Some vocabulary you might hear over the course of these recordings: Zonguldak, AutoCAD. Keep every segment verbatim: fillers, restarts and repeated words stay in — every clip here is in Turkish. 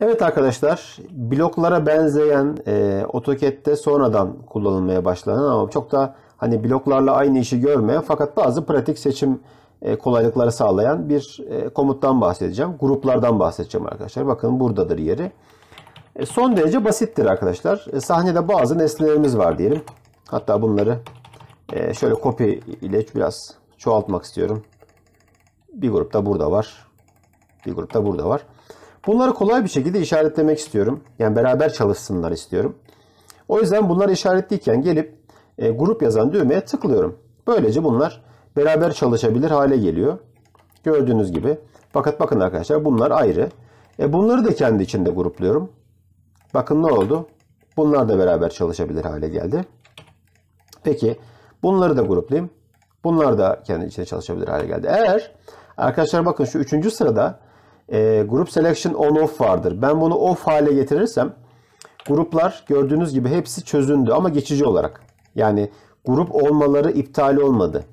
Evet arkadaşlar, bloklara benzeyen e, AutoCAD'de sonradan kullanılmaya başlanan ama çok da hani bloklarla aynı işi görmeyen fakat bazı pratik seçim e, kolaylıkları sağlayan bir e, komuttan bahsedeceğim. Gruplardan bahsedeceğim arkadaşlar. Bakın buradadır yeri. E, son derece basittir arkadaşlar. E, sahnede bazı nesnelerimiz var diyelim. Hatta bunları e, şöyle kopya ile biraz çoğaltmak istiyorum. Bir grupta burada var. Bir grupta burada var. Bunları kolay bir şekilde işaretlemek istiyorum. Yani beraber çalışsınlar istiyorum. O yüzden bunları işaretliyken gelip e, grup yazan düğmeye tıklıyorum. Böylece bunlar beraber çalışabilir hale geliyor. Gördüğünüz gibi. Fakat bakın arkadaşlar, bunlar ayrı. E, bunları da kendi içinde grupluyorum. Bakın ne oldu? Bunlar da beraber çalışabilir hale geldi. Peki bunları da gruplayayım. Bunlar da kendi içinde çalışabilir hale geldi. Eğer arkadaşlar bakın şu üçüncü sırada E, Group Selection On-Off vardır. Ben bunu off hale getirirsem gruplar gördüğünüz gibi hepsi çözündü ama geçici olarak. Yani grup olmaları iptal olmadı.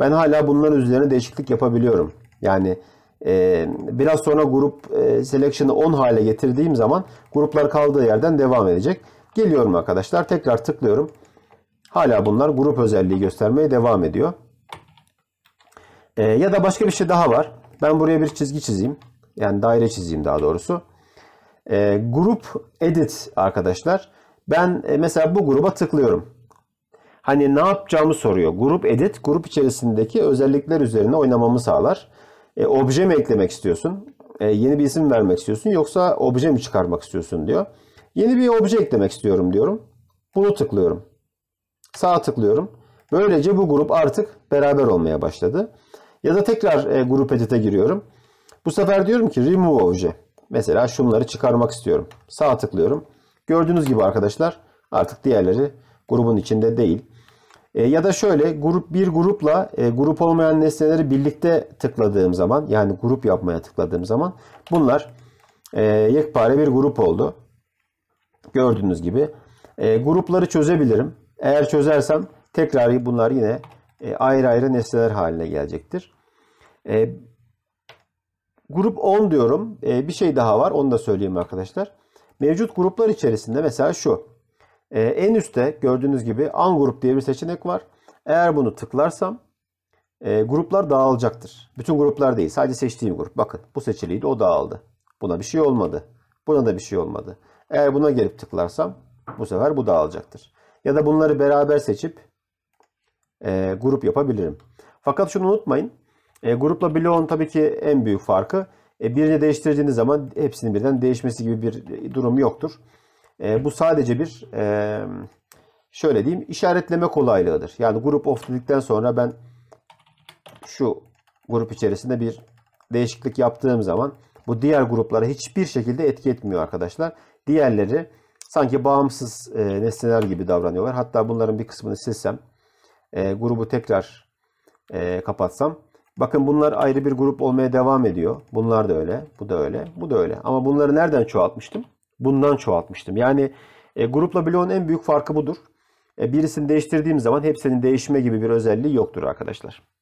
Ben hala bunların üzerine değişiklik yapabiliyorum. Yani e, biraz sonra Group e, Selection'ı On hale getirdiğim zaman gruplar kaldığı yerden devam edecek. Geliyorum arkadaşlar, tekrar tıklıyorum. Hala bunlar grup özelliği göstermeye devam ediyor. E, ya da başka bir şey daha var. Ben buraya bir çizgi çizeyim. Yani daire çizeyim daha doğrusu. E, grup edit arkadaşlar. Ben e, mesela bu gruba tıklıyorum. Hani ne yapacağımı soruyor. Grup edit, grup içerisindeki özellikler üzerine oynamamı sağlar. E, obje mi eklemek istiyorsun? E, yeni bir isim vermek istiyorsun? Yoksa obje mi çıkarmak istiyorsun diyor. Yeni bir obje eklemek istiyorum diyorum. Bunu tıklıyorum. Sağa tıklıyorum. Böylece bu grup artık beraber olmaya başladı. Ya da tekrar e, grup edit'e giriyorum. Bu sefer diyorum ki remove obje. Mesela şunları çıkarmak istiyorum. Sağa tıklıyorum. Gördüğünüz gibi arkadaşlar artık diğerleri grubun içinde değil. E, ya da şöyle grup bir grupla e, grup olmayan nesneleri birlikte tıkladığım zaman, yani grup yapmaya tıkladığım zaman bunlar e, yekpare bir grup oldu. Gördüğünüz gibi e, grupları çözebilirim. Eğer çözersem tekrar bunlar yine e, ayrı ayrı nesneler haline gelecektir. E, Grup on diyorum. Ee, bir şey daha var. Onu da söyleyeyim arkadaşlar. Mevcut gruplar içerisinde mesela şu. Ee, en üstte gördüğünüz gibi ungroup diye bir seçenek var. Eğer bunu tıklarsam e, gruplar dağılacaktır. Bütün gruplar değil. Sadece seçtiğim grup. Bakın bu seçiliydi. O dağıldı. Buna bir şey olmadı. Buna da bir şey olmadı. Eğer buna gelip tıklarsam bu sefer bu dağılacaktır. Ya da bunları beraber seçip e, grup yapabilirim. Fakat şunu unutmayın. E, grupla bloğun tabii ki en büyük farkı e, birini değiştirdiğiniz zaman hepsinin birden değişmesi gibi bir durum yoktur. E, bu sadece bir e, şöyle diyeyim, işaretleme kolaylığıdır. Yani grup off dedikten sonra ben şu grup içerisinde bir değişiklik yaptığım zaman bu diğer gruplara hiçbir şekilde etki etmiyor arkadaşlar. Diğerleri sanki bağımsız e, nesneler gibi davranıyorlar. Hatta bunların bir kısmını silsem e, grubu tekrar e, kapatsam. Bakın bunlar ayrı bir grup olmaya devam ediyor. Bunlar da öyle, bu da öyle, bu da öyle. Ama bunları nereden çoğaltmıştım? Bundan çoğaltmıştım. Yani e, grupla bloğun en büyük farkı budur. E, birisini değiştirdiğim zaman hepsinin değişme gibi bir özelliği yoktur arkadaşlar.